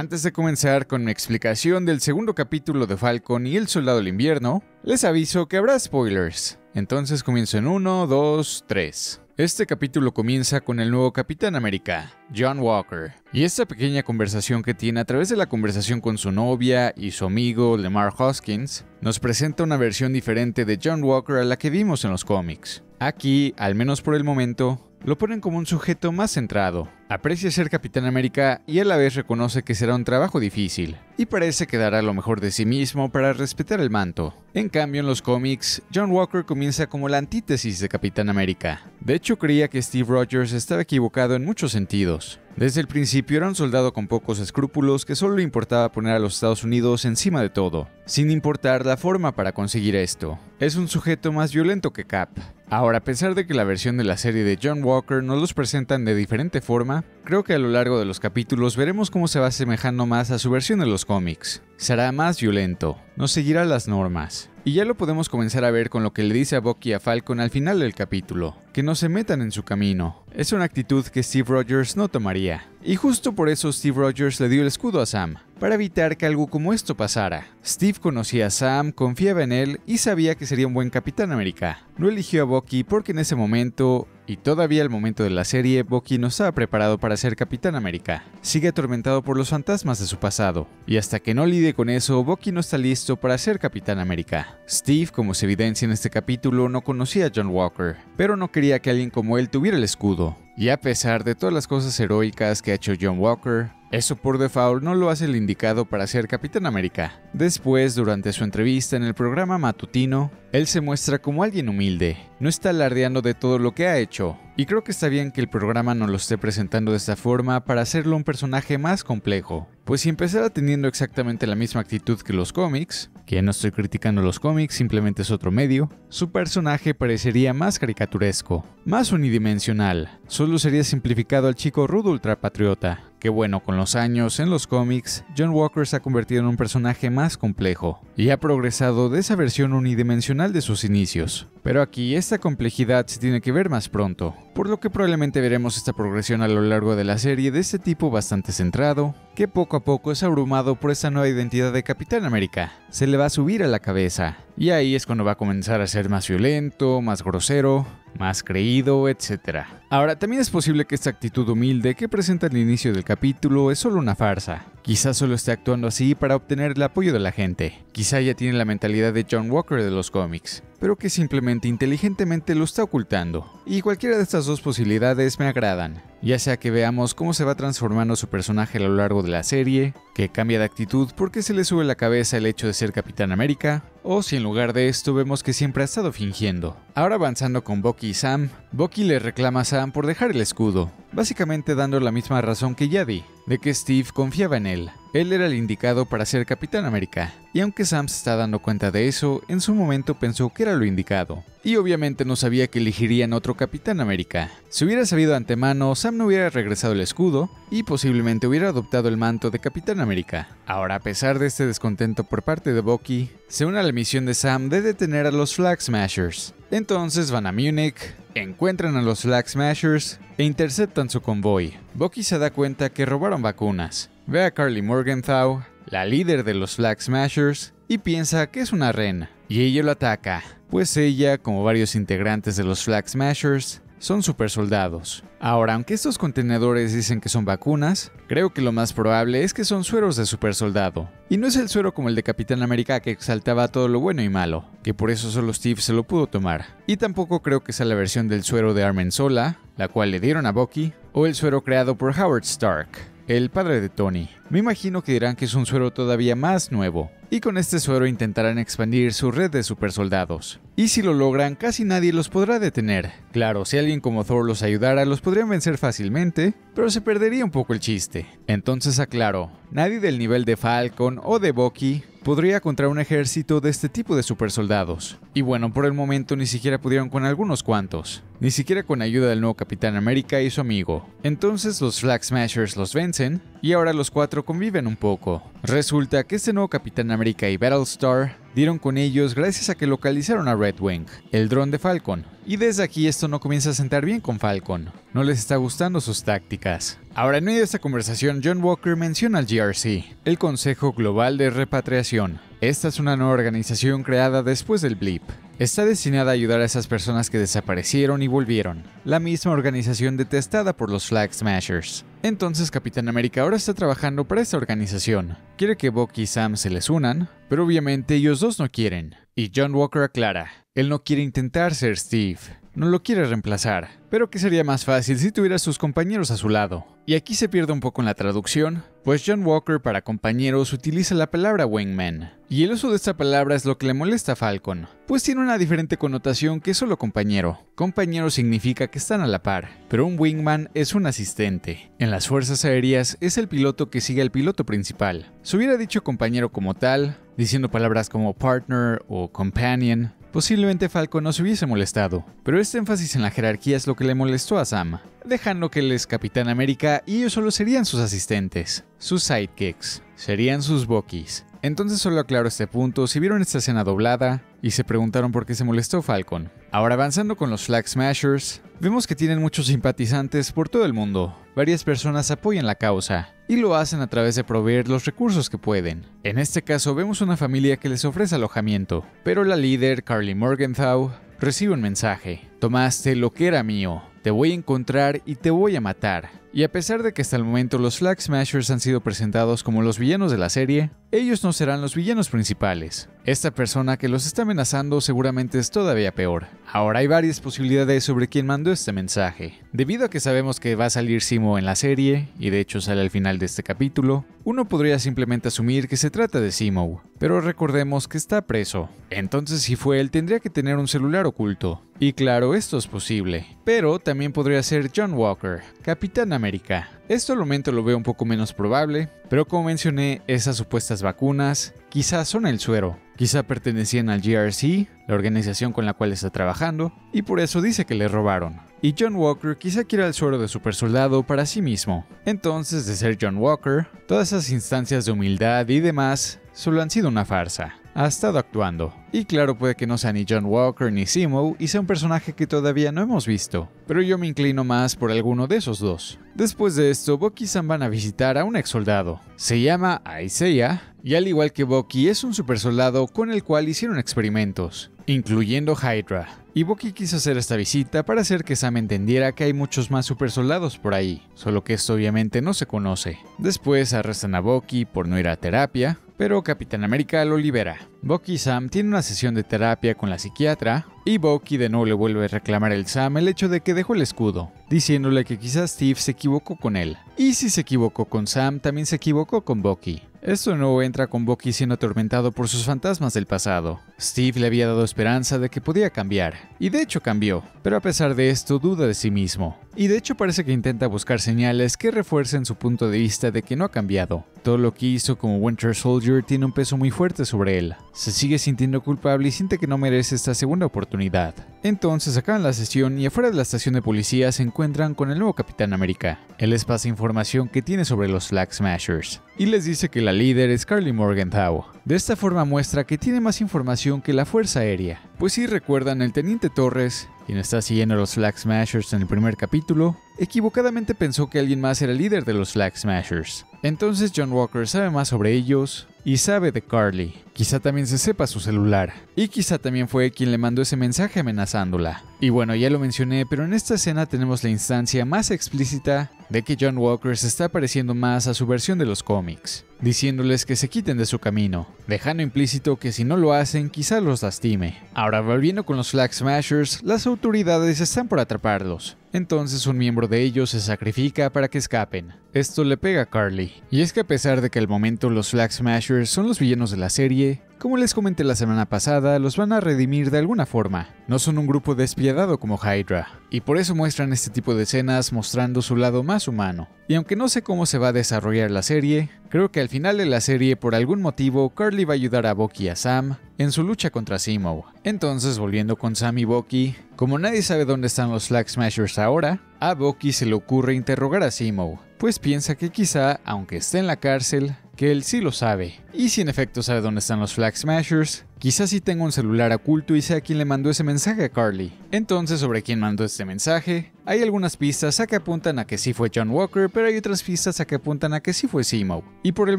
Antes de comenzar con mi explicación del segundo capítulo de Falcon y el Soldado del Invierno, les aviso que habrá spoilers. Entonces comienzo en 1, 2, 3. Este capítulo comienza con el nuevo Capitán América, John Walker, y esta pequeña conversación que tiene a través de la conversación con su novia y su amigo Lemar Hoskins, nos presenta una versión diferente de John Walker a la que vimos en los cómics. Aquí, al menos por el momento, lo ponen como un sujeto más centrado. Aprecia ser Capitán América y a la vez reconoce que será un trabajo difícil, y parece que dará lo mejor de sí mismo para respetar el manto. En cambio, en los cómics, John Walker comienza como la antítesis de Capitán América. De hecho, creía que Steve Rogers estaba equivocado en muchos sentidos. Desde el principio era un soldado con pocos escrúpulos que solo le importaba poner a los Estados Unidos encima de todo, sin importar la forma para conseguir esto. Es un sujeto más violento que Cap. Ahora, a pesar de que la versión de la serie de John Walker nos los presentan de diferente forma, creo que a lo largo de los capítulos veremos cómo se va asemejando más a su versión de los cómics. Será más violento, no seguirá las normas. Y ya lo podemos comenzar a ver con lo que le dice a Bucky a Falcon al final del capítulo, que no se metan en su camino. Es una actitud que Steve Rogers no tomaría. Y justo por eso Steve Rogers le dio el escudo a Sam, para evitar que algo como esto pasara. Steve conocía a Sam, confiaba en él y sabía que sería un buen Capitán América. No eligió a Bucky porque en ese momento, y todavía al momento de la serie, Bucky no estaba preparado para ser Capitán América. Sigue atormentado por los fantasmas de su pasado, y hasta que no lidie con eso, Bucky no está listo para ser Capitán América. Steve, como se evidencia en este capítulo, no conocía a John Walker, pero no quería que alguien como él tuviera el escudo. Y a pesar de todas las cosas heroicas que ha hecho John Walker, eso por default no lo hace el indicado para ser Capitán América. Después, durante su entrevista en el programa matutino, él se muestra como alguien humilde, no está alardeando de todo lo que ha hecho, y creo que está bien que el programa nos lo esté presentando de esta forma para hacerlo un personaje más complejo, pues si empezara teniendo exactamente la misma actitud que los cómics, que no estoy criticando los cómics, simplemente es otro medio, su personaje parecería más caricaturesco, más unidimensional, solo sería simplificado al chico rudo ultrapatriota. Que bueno, con los años en los cómics, John Walker se ha convertido en un personaje más complejo y ha progresado de esa versión unidimensional de sus inicios. Pero aquí esta complejidad se tiene que ver más pronto, por lo que probablemente veremos esta progresión a lo largo de la serie de este tipo bastante centrado, que poco a poco es abrumado por esta nueva identidad de Capitán América. Se le va a subir a la cabeza, y ahí es cuando va a comenzar a ser más violento, más grosero, más creído, etc. Ahora, también es posible que esta actitud humilde que presenta al inicio del capítulo es solo una farsa. Quizás solo esté actuando así para obtener el apoyo de la gente. Quizá ya tiene la mentalidad de John Walker de los cómics, pero que simplemente inteligentemente lo está ocultando. Y cualquiera de estas dos posibilidades me agradan. Ya sea que veamos cómo se va transformando su personaje a lo largo de la serie, que cambia de actitud porque se le sube la cabeza el hecho de ser Capitán América, o si en lugar de esto vemos que siempre ha estado fingiendo. Ahora avanzando con Bucky y Sam, Bucky le reclama a Sam por dejar el escudo, básicamente dando la misma razón que ya di, de que Steve confiaba en él. Él era el indicado para ser Capitán América, y aunque Sam se está dando cuenta de eso, en su momento pensó que era lo indicado, y obviamente no sabía que elegirían otro Capitán América. Si hubiera sabido de antemano, Sam no hubiera regresado el escudo, y posiblemente hubiera adoptado el manto de Capitán América. Ahora, a pesar de este descontento por parte de Bucky, se une a la misión de Sam de detener a los Flag Smashers. Entonces van a Múnich, encuentran a los Flag Smashers e interceptan su convoy. Bucky se da cuenta que robaron vacunas. Ve a Karli Morgenthau, la líder de los Flag Smashers, y piensa que es una rehén, y ella lo ataca, pues ella, como varios integrantes de los Flag Smashers, son super soldados. Ahora, aunque estos contenedores dicen que son vacunas, creo que lo más probable es que son sueros de super soldado. Y no es el suero como el de Capitán América que exaltaba todo lo bueno y malo, que por eso solo Steve se lo pudo tomar. Y tampoco creo que sea la versión del suero de Armin Zola, la cual le dieron a Bucky, o el suero creado por Howard Stark, el padre de Tony. Me imagino que dirán que es un suero todavía más nuevo, y con este suero intentarán expandir su red de supersoldados. Y si lo logran, casi nadie los podrá detener. Claro, si alguien como Thor los ayudara, los podrían vencer fácilmente, pero se perdería un poco el chiste. Entonces aclaro, nadie del nivel de Falcon o de Bucky podría contra un ejército de este tipo de supersoldados. Y bueno, por el momento ni siquiera pudieron con algunos cuantos, ni siquiera con ayuda del nuevo Capitán América y su amigo. Entonces los Flag Smashers los vencen, y ahora los cuatro conviven un poco. Resulta que este nuevo Capitán América América y Battlestar dieron con ellos gracias a que localizaron a Red Wing, el dron de Falcon, y desde aquí esto no comienza a sentar bien con Falcon, no les está gustando sus tácticas. Ahora, en medio de esta conversación, John Walker menciona al GRC, el Consejo Global de Repatriación. Esta es una nueva organización creada después del Blip. Está destinada a ayudar a esas personas que desaparecieron y volvieron, la misma organización detestada por los Flag Smashers. Entonces Capitán América ahora está trabajando para esta organización. Quiere que Bucky y Sam se les unan, pero obviamente ellos dos no quieren. Y John Walker aclara, él no quiere intentar ser Steve, no lo quiere reemplazar, pero que sería más fácil si tuviera a sus compañeros a su lado. Y aquí se pierde un poco en la traducción, pues John Walker para compañeros utiliza la palabra wingman, y el uso de esta palabra es lo que le molesta a Falcon, pues tiene una diferente connotación que solo compañero. Compañero significa que están a la par, pero un wingman es un asistente. En las fuerzas aéreas es el piloto que sigue al piloto principal. Si hubiera dicho compañero como tal, diciendo palabras como partner o companion, posiblemente Falcon no se hubiese molestado, pero este énfasis en la jerarquía es lo que le molestó a Sam, dejando que él es Capitán América y ellos solo serían sus asistentes, sus sidekicks, serían sus Buckys. Entonces solo aclaro este punto si vieron esta escena doblada y se preguntaron por qué se molestó Falcon. Ahora, avanzando con los Flag Smashers, vemos que tienen muchos simpatizantes por todo el mundo. Varias personas apoyan la causa y lo hacen a través de proveer los recursos que pueden. En este caso vemos una familia que les ofrece alojamiento, pero la líder, Karli Morgenthau, recibe un mensaje. Tomaste lo que era mío, te voy a encontrar y te voy a matar. Y a pesar de que hasta el momento los Flag Smashers han sido presentados como los villanos de la serie, ellos no serán los villanos principales. Esta persona que los está amenazando seguramente es todavía peor. Ahora hay varias posibilidades sobre quién mandó este mensaje. Debido a que sabemos que va a salir Simo en la serie, y de hecho sale al final de este capítulo, uno podría simplemente asumir que se trata de Simo, pero recordemos que está preso. Entonces si fue él tendría que tener un celular oculto. Y claro, esto es posible, pero también podría ser John Walker, Capitán América. Esto al momento lo veo un poco menos probable, pero como mencioné, esas supuestas vacunas quizás son el suero, quizá pertenecían al GRC, la organización con la cual está trabajando, y por eso dice que le robaron. Y John Walker quizá quiera el suero de supersoldado para sí mismo. Entonces, de ser John Walker, todas esas instancias de humildad y demás solo han sido una farsa. Ha estado actuando. Y claro, puede que no sea ni John Walker ni Zemo y sea un personaje que todavía no hemos visto, pero yo me inclino más por alguno de esos dos. Después de esto, Bucky y Sam van a visitar a un ex soldado. Se llama Isaiah y al igual que Bucky es un supersoldado con el cual hicieron experimentos, incluyendo Hydra. Y Bucky quiso hacer esta visita para hacer que Sam entendiera que hay muchos más supersoldados por ahí, solo que esto obviamente no se conoce. Después arrestan a Bucky por no ir a terapia, pero Capitán América lo libera. Bucky y Sam tienen una sesión de terapia con la psiquiatra y Bucky de nuevo le vuelve a reclamar a Sam el hecho de que dejó el escudo, diciéndole que quizás Steve se equivocó con él. Y si se equivocó con Sam, también se equivocó con Bucky. Esto no entra con Bucky siendo atormentado por sus fantasmas del pasado. Steve le había dado esperanza de que podía cambiar, y de hecho cambió, pero a pesar de esto duda de sí mismo. Y de hecho parece que intenta buscar señales que refuercen su punto de vista de que no ha cambiado. Todo lo que hizo como Winter Soldier tiene un peso muy fuerte sobre él. Se sigue sintiendo culpable y siente que no merece esta segunda oportunidad. Entonces acaban la sesión y afuera de la estación de policía se encuentran con el nuevo Capitán América. Él les pasa información que tiene sobre los Flag Smashers y les dice que la líder es Karli Morgenthau. De esta forma muestra que tiene más información que la Fuerza Aérea. Pues si recuerdan, el Teniente Torres, quien está siguiendo a los Flag Smashers en el primer capítulo, equivocadamente pensó que alguien más era el líder de los Flag Smashers. Entonces John Walker sabe más sobre ellos y sabe de Karli. Quizá también se sepa su celular. Y quizá también fue quien le mandó ese mensaje amenazándola. Y bueno, ya lo mencioné, pero en esta escena tenemos la instancia más explícita de que John Walker se está pareciendo más a su versión de los cómics, diciéndoles que se quiten de su camino, dejando implícito que si no lo hacen quizá los lastime. Ahora, volviendo con los Flag Smashers, las autoridades están por atraparlos. Entonces un miembro de ellos se sacrifica para que escapen. Esto le pega a Karli. Y es que a pesar de que al momento los Flag Smashers son los villanos de la serie, como les comenté la semana pasada, los van a redimir de alguna forma. No son un grupo despiadado como Hydra, y por eso muestran este tipo de escenas mostrando su lado más humano. Y aunque no sé cómo se va a desarrollar la serie, creo que al final de la serie, por algún motivo, Karli va a ayudar a Bucky y a Sam en su lucha contra Zemo. Entonces, volviendo con Sam y Bucky, como nadie sabe dónde están los Flag Smashers ahora, a Bucky se le ocurre interrogar a Zemo, pues piensa que quizá, aunque esté en la cárcel, que él sí lo sabe. Y si en efecto sabe dónde están los Flag Smashers, quizás sí tenga un celular oculto y sea quien le mandó ese mensaje a Karli. Entonces, sobre quién mandó este mensaje, hay algunas pistas a que apuntan a que sí fue John Walker, pero hay otras pistas a que apuntan a que sí fue Simo. Y por el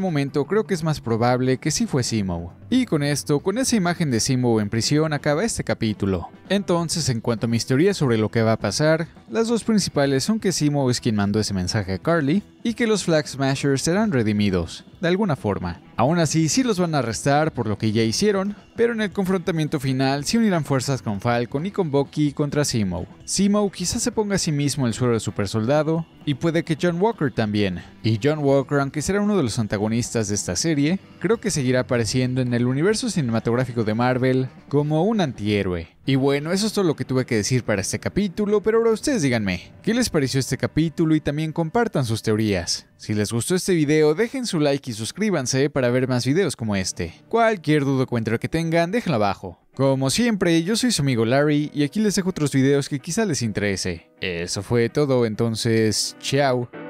momento creo que es más probable que sí fue Simo. Y con esto, con esa imagen de Simo en prisión, acaba este capítulo. Entonces, en cuanto a mis teorías sobre lo que va a pasar, las dos principales son que Simo es quien mandó ese mensaje a Karli y que los Flag Smashers serán redimidos, de alguna forma. Aún así, sí los van a arrestar por lo que ya hicieron, pero en el confrontamiento final sí unirán fuerzas con Falcon y con Bucky contra Simo. Simo quizás se ponga a sí mismo el suero de supersoldado, y puede que John Walker también. Y John Walker, aunque será uno de los antagonistas de esta serie, creo que seguirá apareciendo en el universo cinematográfico de Marvel como un antihéroe. Y bueno, eso es todo lo que tuve que decir para este capítulo, pero ahora ustedes díganme, ¿qué les pareció este capítulo? Y también compartan sus teorías. Si les gustó este video, dejen su like y suscríbanse para ver más videos como este. Cualquier duda o comentario que tengan, déjenlo abajo. Como siempre, yo soy su amigo Larry y aquí les dejo otros videos que quizá les interese. Eso fue todo, entonces, chao.